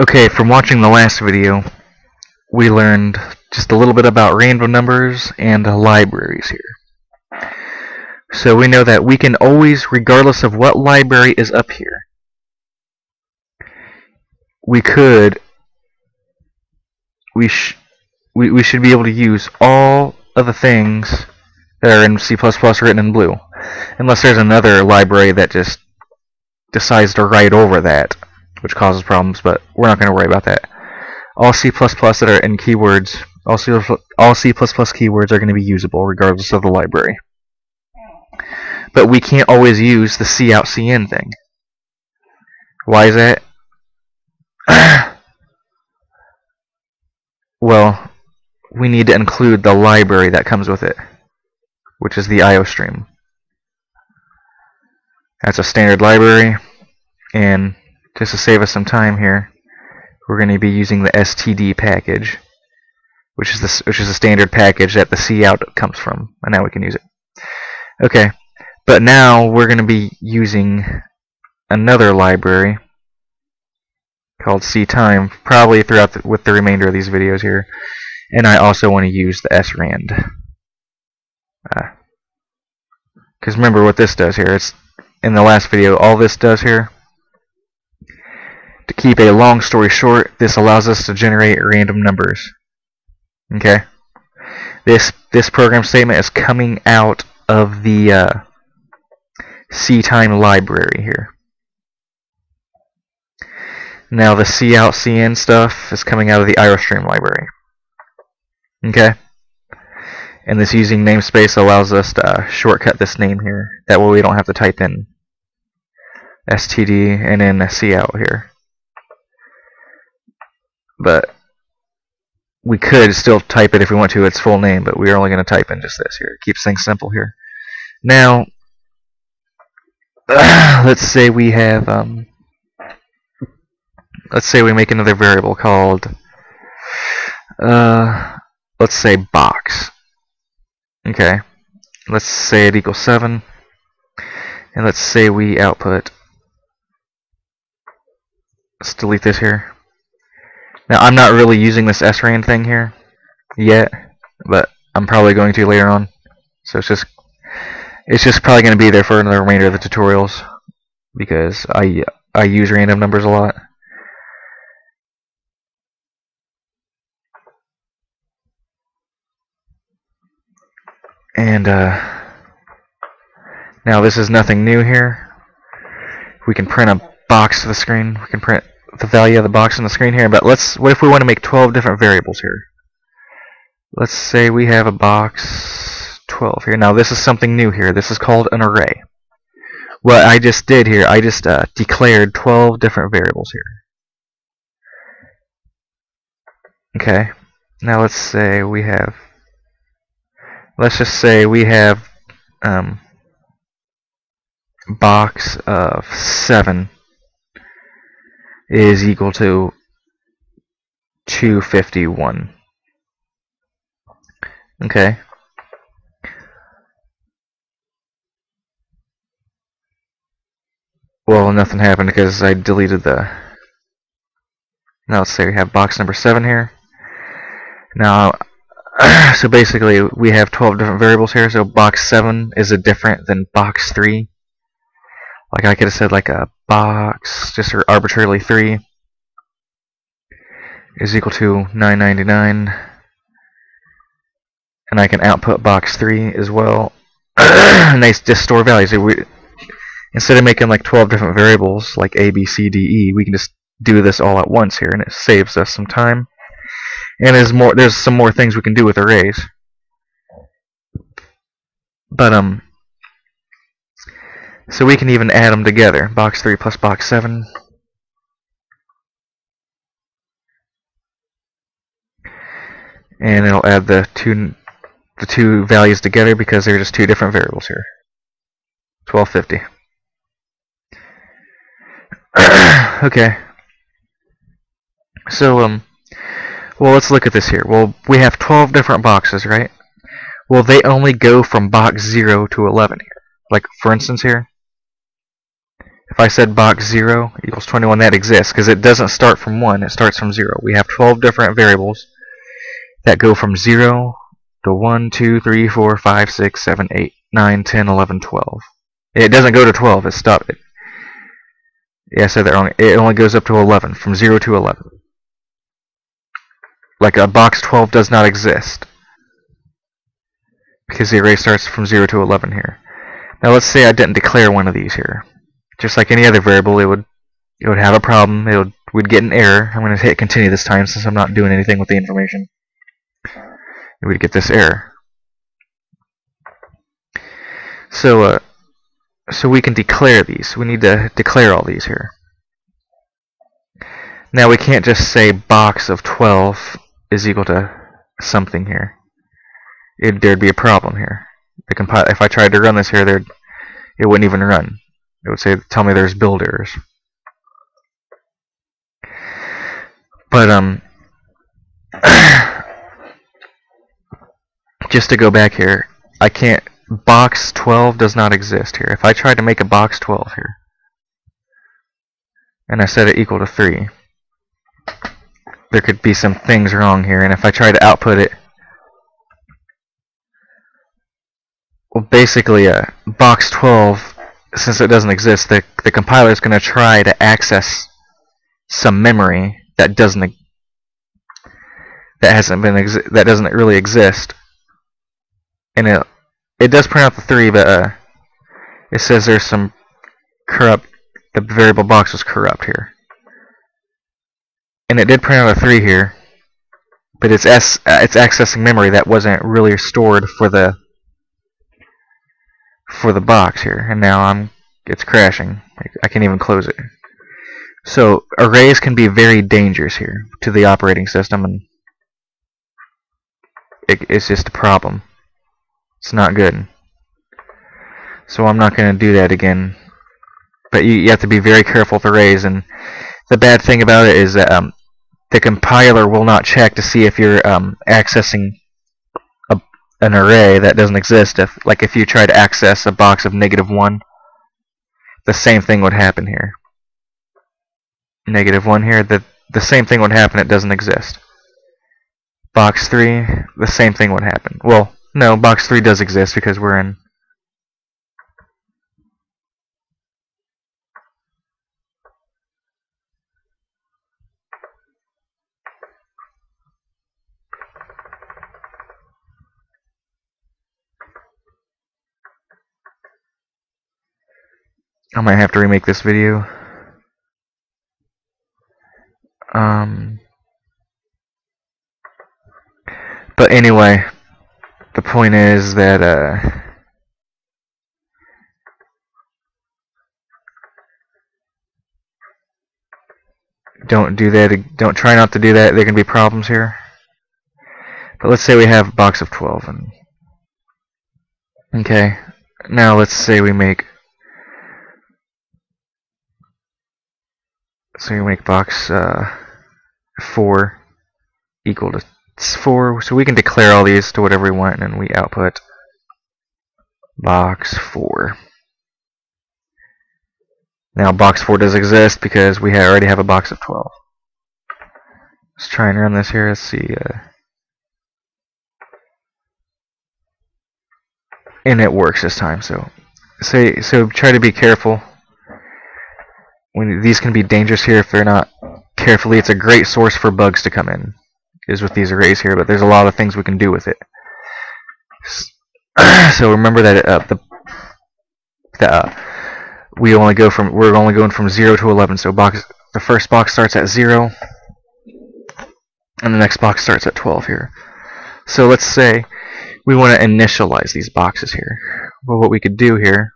Okay, from watching the last video, we learned just a little bit about random numbers and libraries here. So we know that we can always, regardless of what library is up here, we should be able to use all of the things that are in C++ written in blue, unless there's another library that just decides to write over that, which causes problems, but we're not going to worry about that. All C++ that are in keywords, all C++ keywords are going to be usable regardless of the library. But we can't always use the cout cn thing. Why is that? Well, we need to include the library that comes with it, which is the IOStream. That's a standard library, and just to save us some time here, we're going to be using the std package, which is the standard package that the cout comes from, and now we can use it. Okay, but now we're going to be using another library called ctime, probably throughout with the remainder of these videos here, and I also want to use the srand, because remember what this does here. It's in the last video. All this does here, to keep a long story short, this allows us to generate random numbers. Okay, this program statement is coming out of the ctime library here. Now the cout cn stuff is coming out of the IOStream library. Okay, and this using namespace allows us to shortcut this name here. That way we don't have to type in std and then cout here. But we could still type it if we want to, its full name, but we're only going to type in just this here. It keeps things simple here. Now, let's say we have, let's say we make another variable called, let's say box. Okay, let's say it equals 7, and let's say we output, let's delete this here. Now, I'm not really using this srand thing here yet, but I'm probably going to later on. So it's just probably going to be there for the remainder of the tutorials, because I use random numbers a lot. And now this is nothing new here. We can print a box to the screen. We can print the value of the box on the screen here, but what if we want to make 12 different variables here? Let's say we have a box 12 here. Now this is something new here. This is called an array. What I just did here, I just declared 12 different variables here. Okay, now let's say we have, let's just say we have box of 7 is equal to 251. Okay. Well, nothing happened because I deleted the... Now let's say we have box number 7 here. Now, so basically we have 12 different variables here, so box 7 is different than box 3. Like I could have said like a box, just arbitrarily 3 is equal to 999, and I can output box 3 as well. And they just store values. Instead of making like 12 different variables like A, B, C, D, E, we can just do this all at once here, and it saves us some time. And there's some more things we can do with arrays. But so we can even add them together. Box 3 plus box 7. And it'll add the two values together because they're just two different variables here. 1250. Okay. So well, let's look at this here. Well, we have 12 different boxes, right? Well, they only go from box 0 to 11 here. Like for instance here, if I said box 0 equals 21, that exists because it doesn't start from 1, it starts from 0. We have 12 different variables that go from 0 to 1, 2, 3, 4, 5, 6, 7, 8, 9, 10, 11, 12. It doesn't go to 12, it stopped it. Yeah, I said that wrong. It only goes up to 11, from 0 to 11. Like a box 12 does not exist, because the array starts from 0 to 11 here. Now let's say I didn't declare one of these here. Just like any other variable, it would have a problem. It would get an error. I'm going to hit continue this time since I'm not doing anything with the information. It would get this error. So we can declare these. We need to declare all these here. Now we can't just say box of 12 is equal to something here. There'd be a problem here. If I tried to run this here, it wouldn't even run. It would say, tell me there's build errors. But just to go back here, I can't. Box 12 does not exist here. If I tried to make a box 12 here, and I set it equal to 3, there could be some things wrong here. And if I try to output it, well, basically, box 12, since it doesn't exist, the compiler is going to try to access some memory that doesn't really exist, and it does print out the 3, but it says there's some corrupt. The variable box was corrupt here, and it did print out a 3 here, but it's accessing memory that wasn't really stored for the box here, and now it's crashing. I can't even close it. So arrays can be very dangerous here to the operating system, and it's just a problem. It's not good. So I'm not going to do that again. But you have to be very careful with arrays, and the bad thing about it is that the compiler will not check to see if you're accessing an array that doesn't exist. If you try to access a box of -1, the same thing would happen here. -1 here, the same thing would happen. It doesn't exist. Box 3, the same thing would happen. Well, no, box 3 does exist because we're in. I might have to remake this video. But anyway, the point is that don't do that. Don't try not to do that. There can be problems here. But let's say we have a box of 12, and okay. Now let's say we make. So we make box 4 equal to 4. So we can declare all these to whatever we want, and we output box 4. Now box 4 does exist because we already have a box of 12. Let's try and run this here. Let's see. And it works this time. So try to be careful. These can be dangerous here if they're not carefully. It's a great source for bugs to come in, is with these arrays here, but there's a lot of things we can do with it. So remember that we're only going from 0 to 11. So the first box starts at 0, and the next box starts at 12 here. So let's say we want to initialize these boxes here. Well, what we could do here,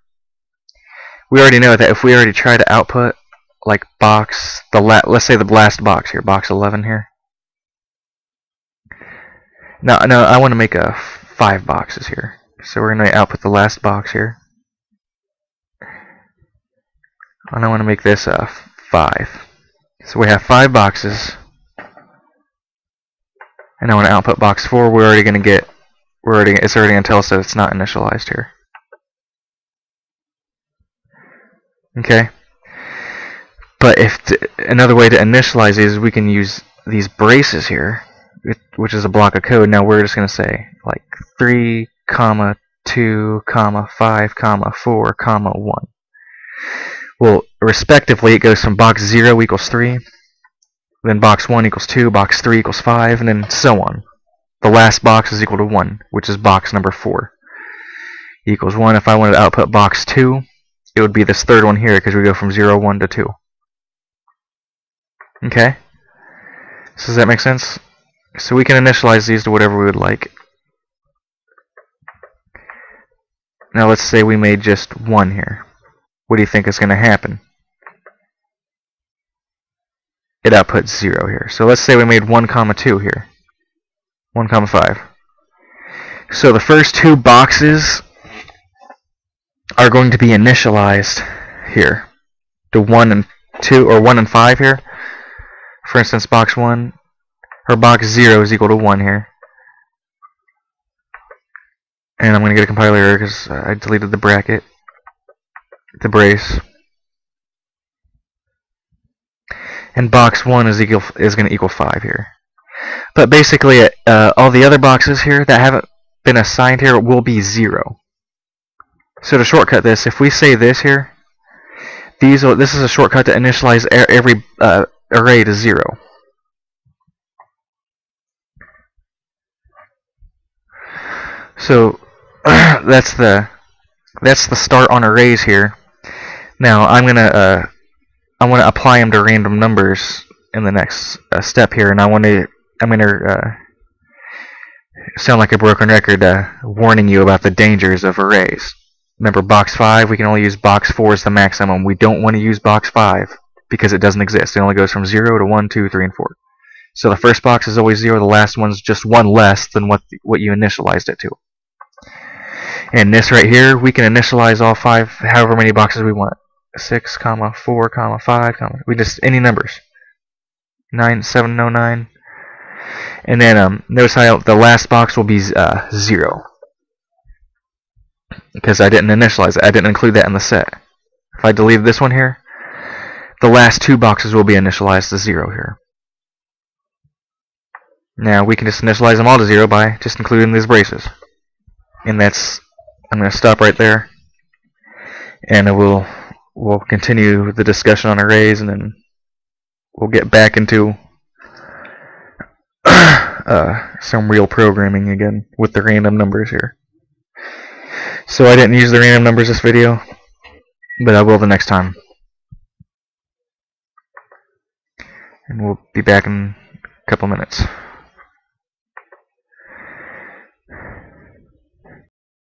we already know that if we already try to output like box, let's say the last box here, box 11 here. No, I want to make 5 boxes here. So we're going to output the last box here. And I want to make this 5. So we have 5 boxes. And I want to output box 4. It's already going to tell us that it's not initialized here. Okay, But another way to initialize these is we can use these braces here, which is a block of code. Now we're just going to say like 3, 2, 5, 4, 1. Well, respectively, it goes from box 0 equals 3, then box 1 equals 2, box 3 equals 5, and then so on. The last box is equal to 1, which is box number 4. Equals 1. If I wanted to output box 2, it would be this third one here, because we go from 0, 1 to 2. Okay? So does that make sense? So we can initialize these to whatever we would like. Now let's say we made just 1 here. What do you think is going to happen? It outputs 0 here. So let's say we made 1, 2 here. 1, 5. So the first two boxes are going to be initialized here to 1 and 2, or 1 and 5 here. For instance, box 1 or box 0 is equal to 1 here. And I'm going to get a compiler error because I deleted the bracket, the brace. And box 1 is going to equal 5 here. But basically, all the other boxes here that haven't been assigned here will be 0. So to shortcut this, if we say this here, this is a shortcut to initialize every array to 0. So that's the start on arrays here. Now I want to apply them to random numbers in the next step here, and I'm gonna sound like a broken record, warning you about the dangers of arrays. Remember, box 5, we can only use box 4 as the maximum. We don't want to use box 5 because it doesn't exist. It only goes from 0 to 1, 2, 3, and 4. So the first box is always 0. The last one's just 1 less than what you initialized it to. And this right here, we can initialize all 5, however many boxes we want. 6, 4, 5, we just any numbers. 9, 7, 9. And then notice how the last box will be 0. Because I didn't initialize it. I didn't include that in the set. If I delete this one here, the last two boxes will be initialized to 0 here. Now we can just initialize them all to 0 by just including these braces. And that's, I'm going to stop right there. And we'll continue the discussion on arrays, and then we'll get back into some real programming again with the random numbers here. So I didn't use the random numbers this video, but I will the next time. And we'll be back in a couple minutes.